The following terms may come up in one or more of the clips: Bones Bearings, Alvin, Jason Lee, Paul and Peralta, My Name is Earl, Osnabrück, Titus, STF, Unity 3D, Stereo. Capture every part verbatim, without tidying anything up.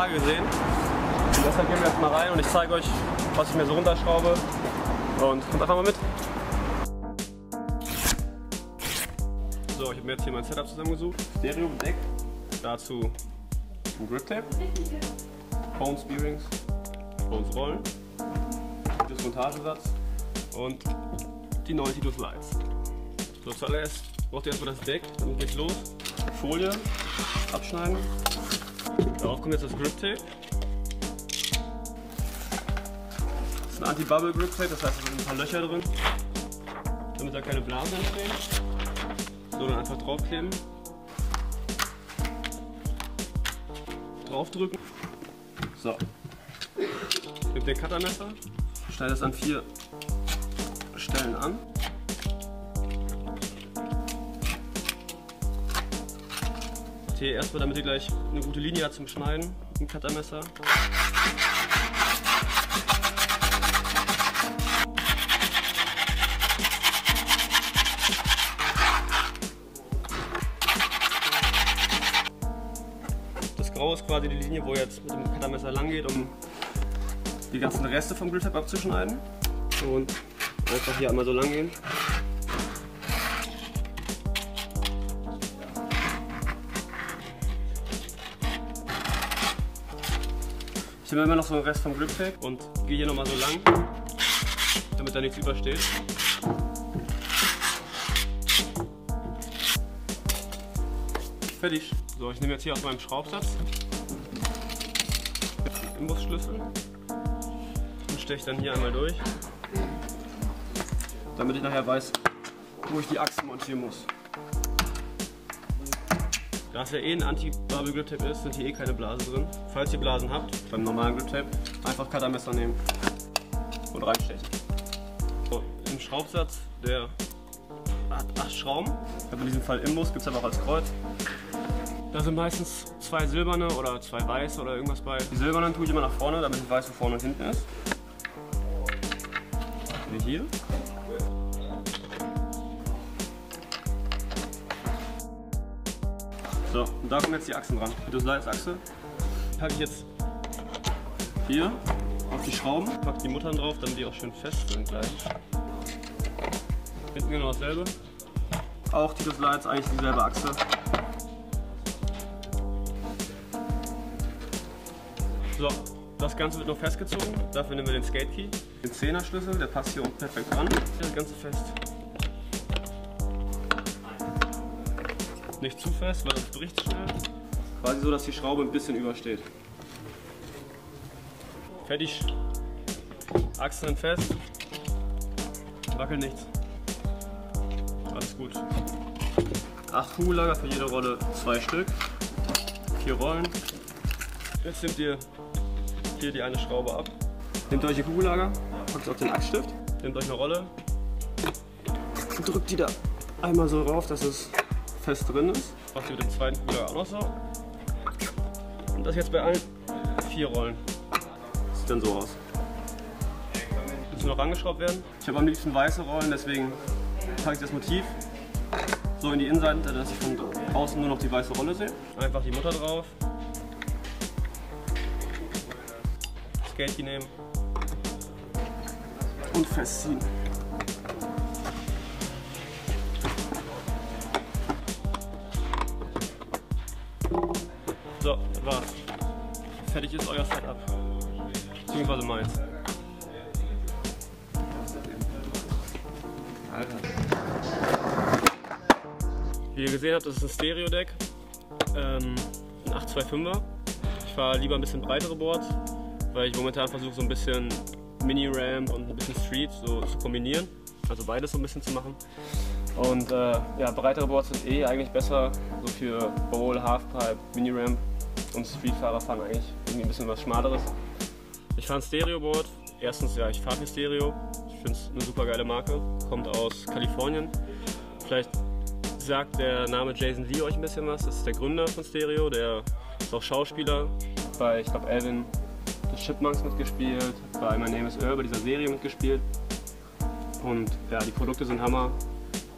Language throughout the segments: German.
Tage gesehen. Und deshalb gehen wir jetzt mal rein und ich zeige euch, was ich mir so runterschraube. Und kommt einfach mal mit. So, ich habe mir jetzt hier mein Setup zusammengesucht. Stereo bedeckt. Dazu ein Grip Tape. Bones Bearings. Bones Rollen. Das Montagesatz. Und die neuen Titus Lights. So, zuallererst braucht ihr erstmal das Deck, dann geht's los. Folie abschneiden. Darauf kommt jetzt das Grip Tape. Das ist ein Anti-Bubble Grip Tape, das heißt, es sind ein paar Löcher drin, damit da keine Blasen entstehen. So, dann einfach draufkleben. Draufdrücken. So. Ich nehme den Cuttermesser, schneide das an vier Stellen an. Erstmal, damit ihr gleich eine gute Linie habt zum Schneiden, ein Cuttermesser. Das Graue ist quasi die Linie, wo ihr jetzt mit dem Cuttermesser lang geht, um die ganzen Reste vom Grip Tape abzuschneiden. Und einfach hier einmal so lang gehen. Ich nehme immer noch so den Rest vom Grip Tape und gehe hier nochmal so lang, damit da nichts übersteht. Fertig. So, ich nehme jetzt hier aus meinem Schraubsatz den Imbusschlüssel und steche dann hier einmal durch, damit ich nachher weiß, wo ich die Achsen montieren muss. Da es ja eh ein Anti-Bubble Grip Tape ist, sind hier eh keine Blasen drin. Falls ihr Blasen habt, beim normalen Grip Tape, einfach Cuttermesser nehmen und reinstechen. So, im Schraubsatz, der hat acht Schrauben. Ich habe in diesem Fall Imbus, gibt es aber auch als Kreuz. Da sind meistens zwei silberne oder zwei weiße oder irgendwas bei. Die silbernen tue ich immer nach vorne, damit ich weiß, wo vorne und hinten ist. Wie hier. So, und da kommen jetzt die Achsen ran. Die Slice-Achse packe ich jetzt hier auf die Schrauben, packe die Muttern drauf, damit die auch schön fest sind gleich. Hinten genau dasselbe. Auch die Slides, eigentlich dieselbe Achse. So, das Ganze wird noch festgezogen. Dafür nehmen wir den Skate Key. Den Zehner-Schlüssel, der passt hier unten perfekt ran. Das Ganze fest. Nicht zu fest, weil das bricht schnell. Quasi so, dass die Schraube ein bisschen übersteht. Fertig. Achsen sind fest. Wackelt nichts. Alles gut. Acht Kugellager für jede Rolle, zwei Stück. Vier Rollen. Jetzt nehmt ihr hier die eine Schraube ab. Nehmt euch die Kugellager, packt es auf den Achsstift. Nehmt euch eine Rolle. Und drückt die da einmal so rauf, dass es fest drin ist. Macht ihr mit dem zweiten Kugellager auch noch so. Und das jetzt bei allen vier Rollen. Das sieht dann so aus. Müssen noch rangeschraubt werden. Ich habe am liebsten weiße Rollen, deswegen packe ich das Motiv so in die Innenseite, dass ich von außen nur noch die weiße Rolle sehe. Einfach die Mutter drauf. Skate nehmen. Und festziehen. So, das war's. Fertig ist euer Setup. Beziehungsweise meins. Alter. Wie ihr gesehen habt, das ist ein Stereo-Deck. Ähm, ein acht zwei fünfer. Ich fahre lieber ein bisschen breitere Boards, weil ich momentan versuche, so ein bisschen Mini-Ramp und ein bisschen Street so zu kombinieren. Also beides so ein bisschen zu machen. Und äh, ja, breitere Boards sind eh eigentlich besser, so für Bowl, Halfpipe, Mini-Ramp. Und Streetfahrer fahren eigentlich irgendwie ein bisschen was Schmaleres. Ich fahre ein Stereo-Board. Erstens, ja, ich fahre für Stereo. Ich finde es eine super geile Marke. Kommt aus Kalifornien. Vielleicht sagt der Name Jason Lee euch ein bisschen was. Das ist der Gründer von Stereo. Der ist auch Schauspieler. Bei, ich glaube, Alvin, The Chipmunks mitgespielt. Bei My Name is Earl, bei dieser Serie mitgespielt. Und ja, die Produkte sind Hammer.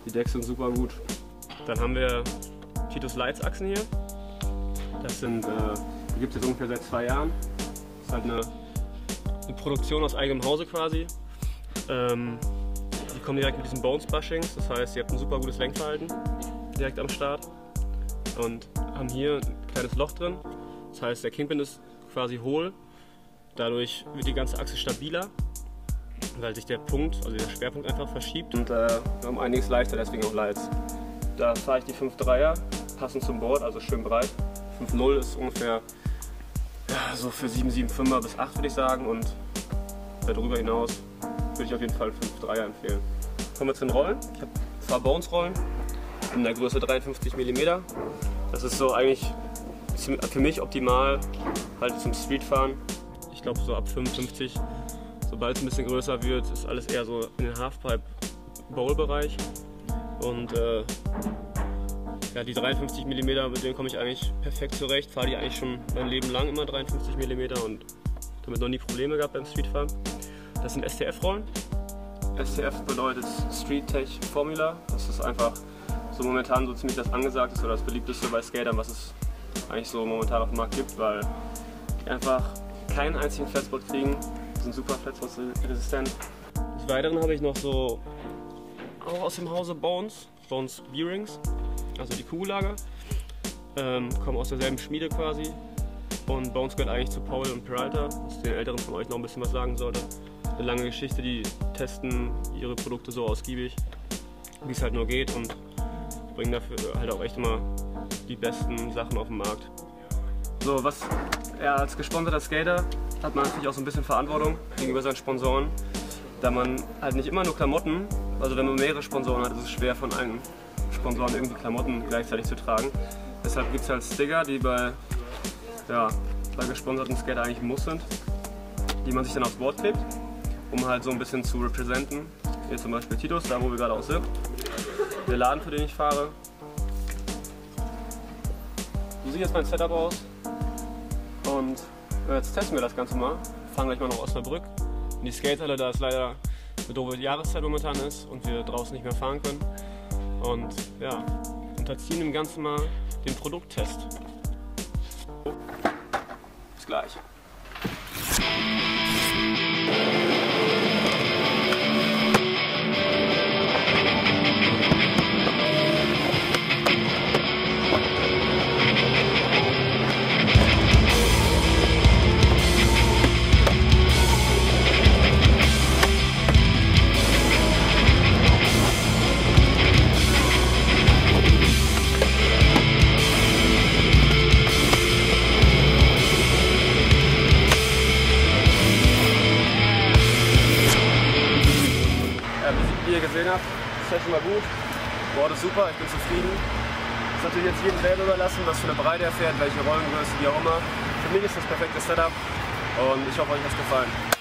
Die Decks sind super gut. Dann haben wir Titus Lights Achsen hier. Das sind äh, gibt es jetzt ungefähr seit zwei Jahren. Das ist halt eine, eine Produktion aus eigenem Hause quasi. Ähm, die kommen direkt mit diesen Bones-Bushings, das heißt, ihr habt ein super gutes Lenkverhalten direkt am Start und haben hier ein kleines Loch drin. Das heißt, der Kingpin ist quasi hohl, dadurch wird die ganze Achse stabiler, weil sich der Punkt, also der Schwerpunkt einfach verschiebt. Und äh, wir haben einiges leichter, deswegen auch Lights. Da fahre ich die fünf Dreier, passend zum Board, also schön breit. fünf Komma null ist ungefähr ja, so für sieben Komma fünfundsiebziger bis acht würde ich sagen, und darüber hinaus würde ich auf jeden Fall fünf Dreier empfehlen. Kommen wir zu den Rollen. Ich habe zwei Bones-Rollen in der Größe dreiundfünfzig Millimeter. Das ist so eigentlich für mich optimal halt zum Streetfahren. Ich glaube so ab fünfundfünfzig, sobald es ein bisschen größer wird, ist alles eher so in den Halfpipe-Bowl-Bereich. Und äh, ja, die dreiundfünfzig Millimeter, mit denen komme ich eigentlich perfekt zurecht. Fahre die eigentlich schon mein Leben lang immer dreiundfünfzig Millimeter und damit noch nie Probleme gehabt beim Streetfahren. Das sind S T F-Rollen. S T F bedeutet Street Tech Formula. Das ist einfach so momentan so ziemlich das Angesagteste oder das Beliebteste bei Skatern, was es eigentlich so momentan auf dem Markt gibt, weil die einfach keinen einzigen Flatspot kriegen. Die sind super Flatspot-resistent. Des Weiteren habe ich noch so auch aus dem Hause Bones, Bones Bearings, also die Kugellager. Ähm, kommen aus derselben Schmiede quasi. Und Bones gehört eigentlich zu Paul und Peralta, was den Älteren von euch noch ein bisschen was sagen sollte. Eine lange Geschichte, die testen ihre Produkte so ausgiebig, wie es halt nur geht, und bringen dafür halt auch echt immer die besten Sachen auf den Markt. So, was ja, als gesponserter Skater hat man natürlich auch so ein bisschen Verantwortung gegenüber seinen Sponsoren, da man halt nicht immer nur Klamotten, also wenn man mehrere Sponsoren hat, ist es schwer von allen Sponsoren irgendwie Klamotten gleichzeitig zu tragen. Deshalb gibt es halt Sticker, die bei, ja, bei gesponserten Skater eigentlich ein Muss sind, die man sich dann aufs Board klebt, um halt so ein bisschen zu representen. Hier zum Beispiel Titus, da wo wir gerade auch sind. Der Laden, für den ich fahre. So sieht jetzt mein Setup aus. Und jetzt testen wir das Ganze mal. Fahren gleich mal nach Osnabrück in die Skatehalle, da es leider eine doofe Jahreszeit momentan ist und wir draußen nicht mehr fahren können. Und ja, unterziehen dem Ganzen mal den Produkttest. Bis gleich. Mal gut. Board ist super, ich bin zufrieden. Ist natürlich jetzt jedem selber überlassen, was für eine Breite er fährt, welche Rollengröße, wie auch immer. Für mich ist das perfekte Setup und ich hoffe, euch hat es gefallen.